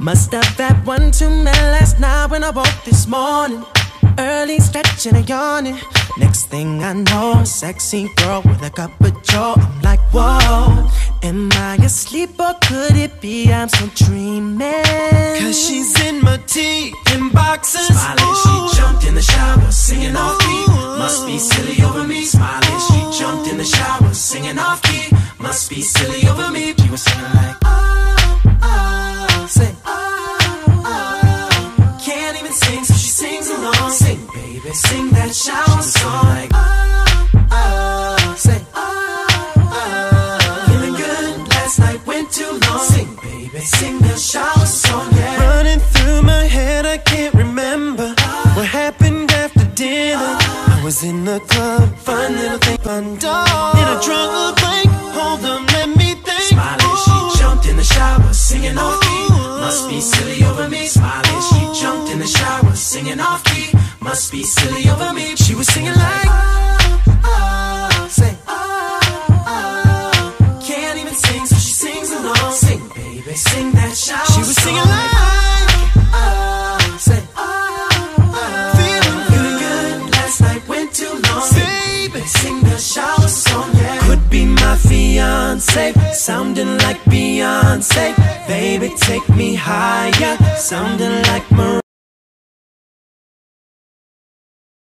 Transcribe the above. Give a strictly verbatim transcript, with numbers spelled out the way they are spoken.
Must have had one too many last night when I woke this morning. Early stretching and yawning. Next thing I know, a sexy girl with a cup of joe. I'm like, whoa, am I asleep or could it be I'm still dreaming? Cause she's in my tea and boxes. Smiling, she jumped in the shower, singing off key. Must be silly over me. Smiling, she jumped in the shower, singing off key. Must be silly over me. She was singing like, oh, oh, say, oh, oh. Can't even sing, so she sings along. Sing, baby, sing that shower song. Like, oh, oh, say, oh, oh. Feeling good, last night went too long. Sing, baby, sing that shower song, yeah. Running through my head, I can't remember oh. What happened after dinner. Oh. I was in the club, fun little thing, fun dog. In a drunk look. Singing off key, must be silly over me. Smiling, she jumped in the shower, singing off key, must be silly over me. She was singing like, oh, oh, say, oh, oh. Can't even sing, so she sings along. Sing, baby, sing that shower song. She was singing like, oh, oh, say, oh, oh. Feeling good, good, last night went too long. Sing, baby, sing that shower song, yeah. Could be my fiance, sounding like Beyonce. Baby, take me higher, sounding like Mariah.